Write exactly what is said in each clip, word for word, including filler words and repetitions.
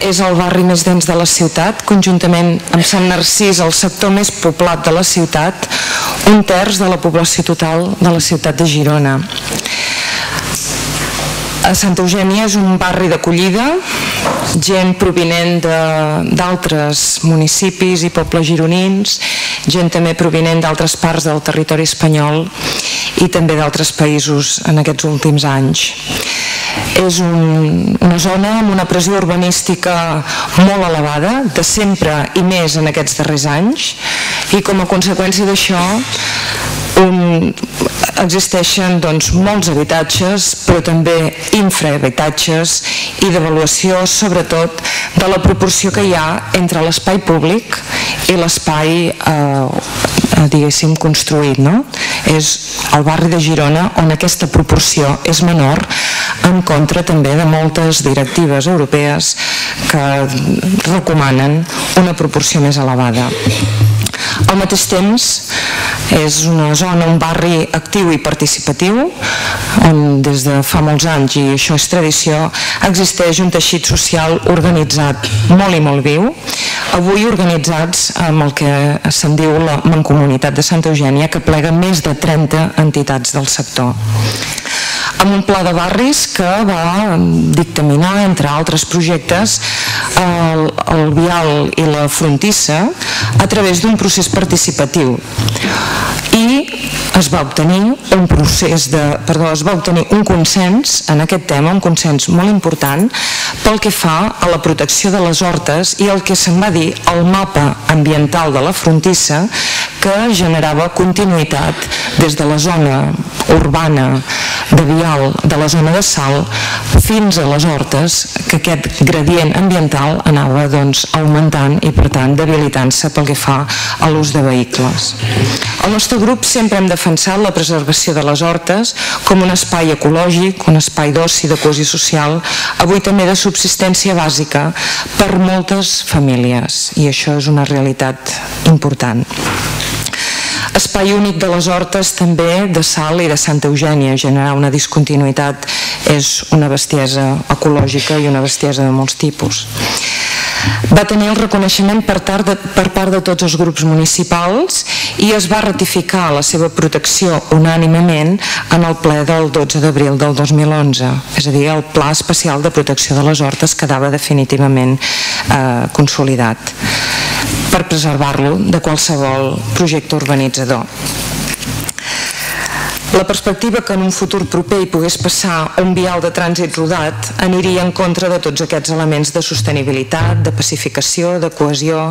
és el barri més dens de la ciutat, conjuntament amb Sant Narcís, el sector més poblat de la ciutat, un terç de la població total de la ciutat de Girona. Santa Eugènia és un barri d'acollida, gent provinent d'altres municipis i pobles gironins, gent també provinent d'altres parts del territori espanyol i també d'altres països en aquests últims anys. És una zona amb una pressió urbanística molt elevada, de sempre i més en aquests darrers anys, i com a conseqüència d'això existeixen molts habitatges, però també infrahabitatges i d'avaluació, sobretot, de la proporció que hi ha entre l'espai públic i l'espai, diguéssim, construït. És el barri de Girona on aquesta proporció és menor, en contra també de moltes directives europees que recomanen una proporció més elevada. Al mateix temps, és una zona, un barri actiu i participatiu, on des de fa molts anys, i això és tradició, existeix un teixit social organitzat molt i molt viu, avui organitzats amb el que se'n diu la Mancomunitat de Santa Eugènia, que plega més de trenta entitats del sector, amb un pla de barris que va dictaminar, entre altres projectes, el vial i la frontissa a través d'un procés participatiu, i es va obtenir un procés de, perdó, es va obtenir un consens en aquest tema, un consens molt important pel que fa a la protecció de les hortes i el que se'n va dir el mapa ambiental de la frontissa, que generava continuïtat des de la zona urbana de Vial, de la zona de Sal, fins a les Hortes, que aquest gradient ambiental anava augmentant i, per tant, debilitant-se pel que fa a l'ús de vehicles. El nostre grup sempre hem defensat la preservació de les Hortes com un espai ecològic, un espai d'oci, de cohesió social, avui també de subsistència bàsica per moltes famílies, i això és una realitat important. Espai únic de les Hortes també de Sal i de Santa Eugènia. Generar una discontinuïtat és una bestiesa ecològica i una bestiesa de molts tipus. Va tenir el reconeixement per part de tots els grups municipals i es va ratificar la seva protecció unànimament en el ple del dotze d'abril del dos mil onze, és a dir, el Pla Especial de Protecció de les Hortes quedava definitivament consolidat per preservar-lo de qualsevol projecte urbanitzador. La perspectiva que en un futur proper hi pogués passar un vial de trànsit rodat aniria en contra de tots aquests elements de sostenibilitat, de pacificació, de cohesió,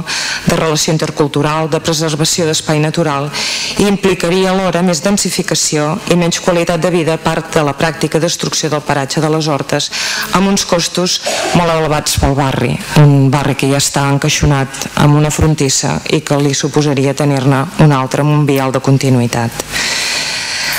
de relació intercultural, de preservació d'espai natural, i implicaria alhora més densificació i menys qualitat de vida a part de la pràctica destrucció del paratge de les Hortes, amb uns costos molt elevats pel barri, un barri que ja està encaixonat amb una frontissa i que li suposaria tenir-ne un altre amb un vial de continuïtat.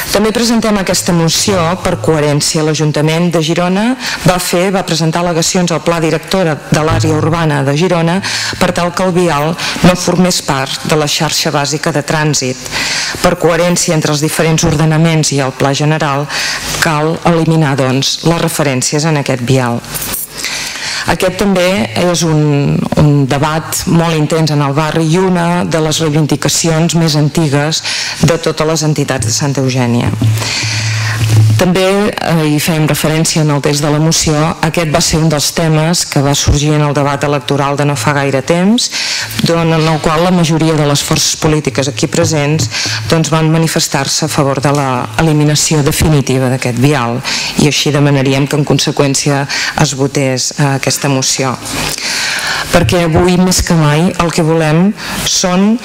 També presentem aquesta moció per coherència. L'Ajuntament de Girona va fer, va presentar al·legacions al Pla Director de l'Àrea Urbana de Girona per tal que el vial no formés part de la xarxa bàsica de trànsit. Per coherència entre els diferents ordenaments i el Pla General cal eliminar, doncs, les referències en aquest vial. Aquest també és un debat molt intens en el barri i una de les reivindicacions més antigues de totes les entitats de Santa Eugènia. També hi fem referència en el text de la moció. Aquest va ser un dels temes que va sorgir en el debat electoral de no fa gaire temps, en el qual la majoria de les forces polítiques aquí presents van manifestar-se a favor de l'eliminació definitiva d'aquest vial, i així demanaríem que en conseqüència es votés aquesta moció, perquè avui més que mai el que volem són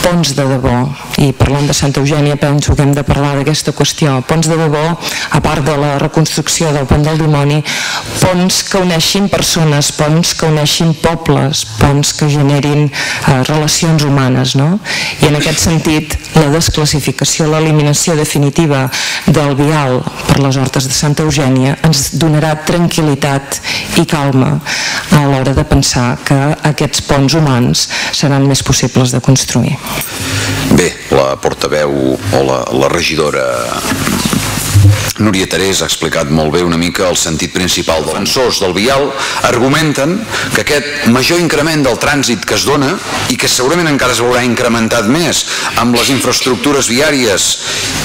ponts de debò, i parlant de Santa Eugènia penso que hem de parlar d'aquesta qüestió. Ponts de debò, a part de la reconstrucció del Pont del Dimoni, ponts que uneixin persones, ponts que uneixin pobles, ponts que generin relacions humanes, no? I en aquest sentit la desclassificació, l'eliminació definitiva del vial per les Hortes de Santa Eugènia ens donarà tranquil·litat i calma a l'hora de pensar que aquests ponts humans seran més possibles de construir. Bé, la portaveu o la regidora Núria Terés ha explicat molt bé una mica el sentit principal. Els defensors del vial argumenten que aquest major increment del trànsit que es dona i que segurament encara es veurà incrementat més amb les infraestructures viàries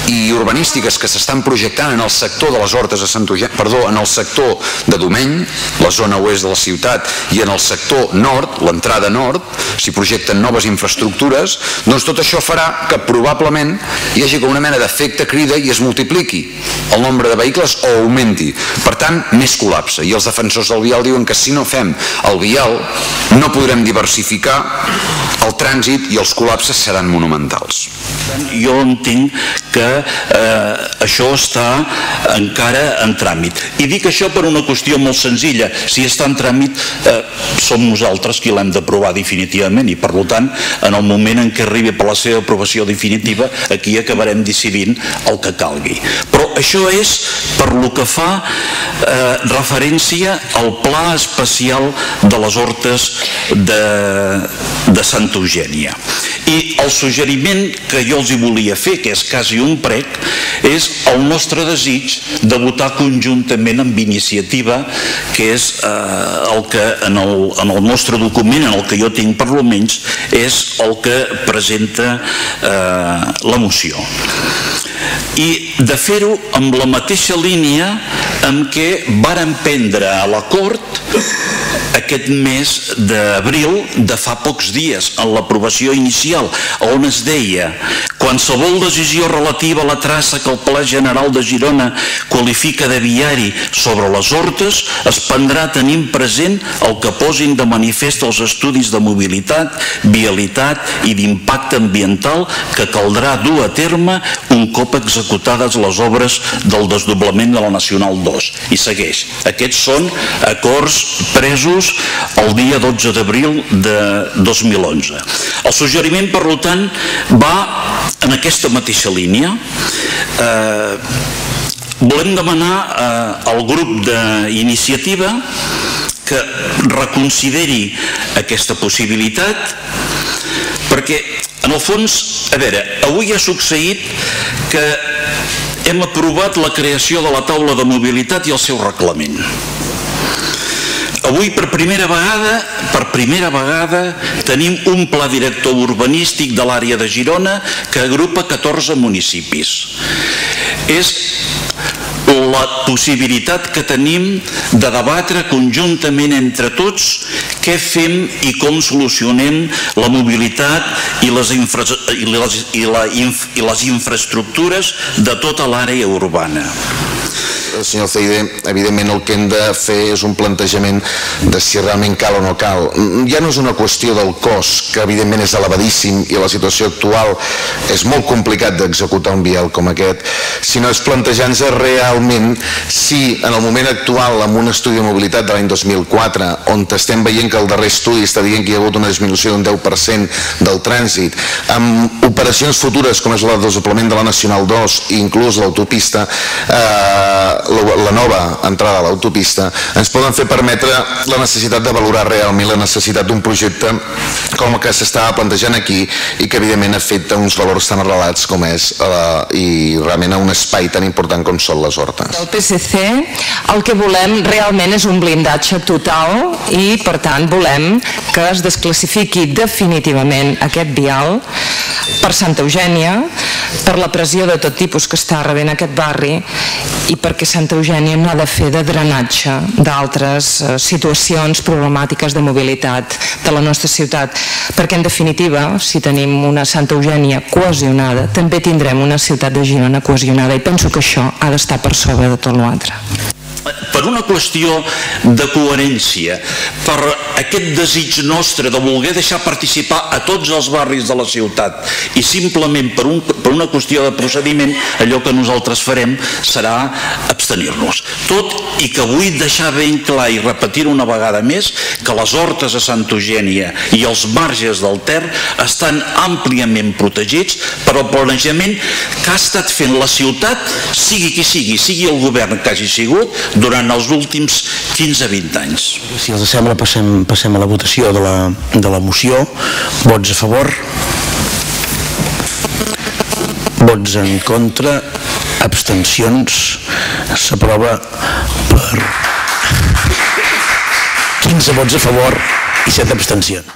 i urbanístiques que s'estan projectant en el sector de les Hortes de Santa Eugènia, perdó, en el sector de Domeny, la zona oest de la ciutat, i en el sector nord, l'entrada nord, s'hi projecten noves infraestructures, doncs tot això farà que probablement hi hagi com una mena d'efecte crida i es multipliqui el nombre de vehicles o augmenti. Per tant, més col·lapse. I els defensors del vial diuen que si no fem el vial no podrem diversificar el trànsit i els col·lapses seran monumentals. Jo entenc que això està encara en tràmit. I dic això per una qüestió molt senzilla. Si està en tràmit, som nosaltres qui l'hem d'aprovar definitivament i, per tant, en el moment en què arribi per la seva aprovació definitiva, aquí acabarem decidint el que calgui. Però això és per lo que fa referència al Pla Especial de les Hortes de Santa Eugènia. I el suggeriment que jo els hi volia fer, que és quasi un prec, és el nostre desig de votar conjuntament amb iniciativa, que és el que en el nostre document, en el que jo tinc per lo menys, és el que presenta la moció. I de fer-ho amb la mateixa línia en què varen prendre a l'acord aquest mes d'abril de fa pocs dies, en l'aprovació inicial, on es deia: qualsevol decisió relativa a la traça que el Pla General de Girona qualifica de viari sobre les hortes es prendrà tenint present el que posin de manifest els estudis de mobilitat, vialitat i d'impacte ambiental que caldrà dur a terme un cop executades les obres del desdoblament de la Nacional dos. I segueix. Aquests són acords presos el dia dotze d'abril de dos mil onze. El suggeriment, per tant, va en aquesta mateixa línia. Volem demanar al grup d'iniciativa que reconsideri aquesta possibilitat, perquè, en el fons, a veure, avui ha succeït que hem aprovat la creació de la taula de mobilitat i el seu reglament. Avui, per primera vegada, per primera vegada, tenim un pla director urbanístic de l'àrea de Girona que agrupa catorze municipis. És la possibilitat que tenim de debatre conjuntament entre tots què fem i com solucionem la mobilitat i les infraestructures de tota l'àrea urbana. Senyor Alzaide, evidentment el que hem de fer és un plantejament de si realment cal o no cal. Ja no és una qüestió del cost, que evidentment és elevadíssim i la situació actual és molt complicat d'executar un vial com aquest, sinó és plantejar-nos realment si en el moment actual, amb un estudi de mobilitat de l'any dos mil quatre, on estem veient que el darrer estudi està dient que hi ha hagut una disminució d'un deu per cent del trànsit, amb operacions futures com és el desdoblament de la Nacional dos i inclús l'autopista, la nova entrada a l'autopista, ens poden fer permetre la necessitat de valorar realment la necessitat d'un projecte com el que s'estava plantejant aquí i que evidentment afecta uns valors tan arrelats com és i realment a un espai tan important com són les hortes. El P S C el que volem realment és un blindatge total i per tant volem que es desclassifiqui definitivament aquest vial per Santa Eugènia, per la pressió de tot tipus que està rebent aquest barri i perquè Santa Eugènia no ha de fer de drenatge d'altres situacions problemàtiques de mobilitat de la nostra ciutat, perquè en definitiva, si tenim una Santa Eugènia cohesionada, també tindrem una ciutat de Girona cohesionada i penso que això ha d'estar per sobre de tot l'altre. Per una qüestió de coherència, per aquest desig nostre de voler deixar participar a tots els barris de la ciutat i simplement per una qüestió de procediment, allò que nosaltres farem serà abstenir-nos. Tot i que vull deixar ben clar i repetir una vegada més que les hortes de Santa Eugènia i els marges del Ter estan àmpliament protegits per el planejament que ha estat fent la ciutat, sigui qui sigui, sigui el govern que hagi sigut, durant els últims quinze a vint anys. Si els sembla, passem a la votació de la moció. Vots a favor? Vots en contra? abstencions. S'aprova per quinze vots a favor i set abstencions.